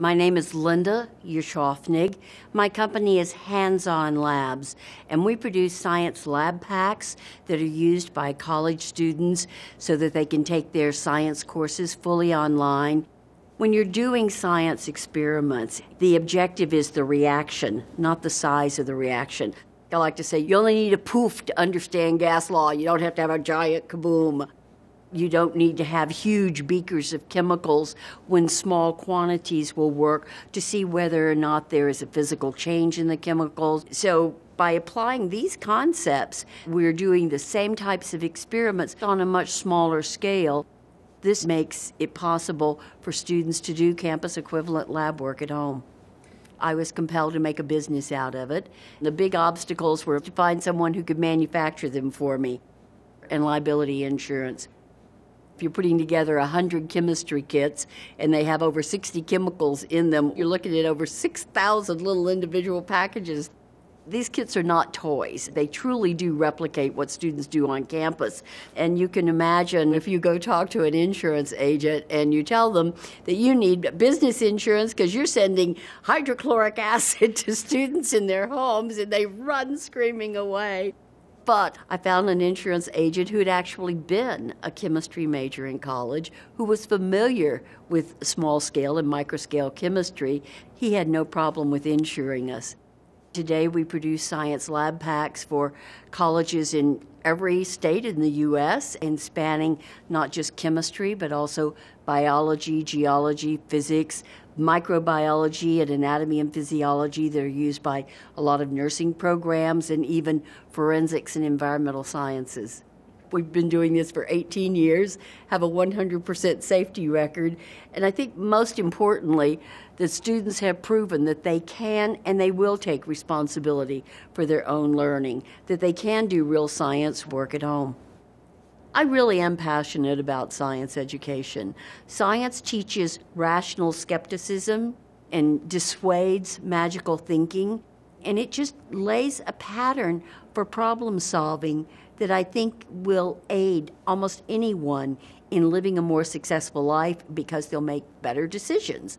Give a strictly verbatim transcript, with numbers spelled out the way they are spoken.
My name is Linda Jeschofnig. My company is Hands-On Labs, and we produce science lab packs that are used by college students so that they can take their science courses fully online. When you're doing science experiments, the objective is the reaction, not the size of the reaction. I like to say, you only need a poof to understand gas law. You don't have to have a giant kaboom. You don't need to have huge beakers of chemicals when small quantities will work to see whether or not there is a physical change in the chemicals. So by applying these concepts, we're doing the same types of experiments on a much smaller scale. This makes it possible for students to do campus equivalent lab work at home. I was compelled to make a business out of it. The big obstacles were to find someone who could manufacture them for me, and liability insurance. If you're putting together one hundred chemistry kits and they have over sixty chemicals in them, you're looking at over six thousand little individual packages. These kits are not toys. They truly do replicate what students do on campus. And you can imagine if you go talk to an insurance agent and you tell them that you need business insurance because you're sending hydrochloric acid to students in their homes, and they run screaming away. But I found an insurance agent who had actually been a chemistry major in college, who was familiar with small-scale and microscale chemistry. He had no problem with insuring us. Today we produce science lab packs for colleges in every state in the U S and spanning not just chemistry but also biology, geology, physics, microbiology and anatomy and physiology that are used by a lot of nursing programs and even forensics and environmental sciences. We've been doing this for eighteen years, have a one hundred percent safety record, and I think most importantly, the students have proven that they can and they will take responsibility for their own learning, that they can do real science work at home. I really am passionate about science education. Science teaches rational skepticism and dissuades magical thinking, and it just lays a pattern for problem solving that I think will aid almost anyone in living a more successful life because they'll make better decisions.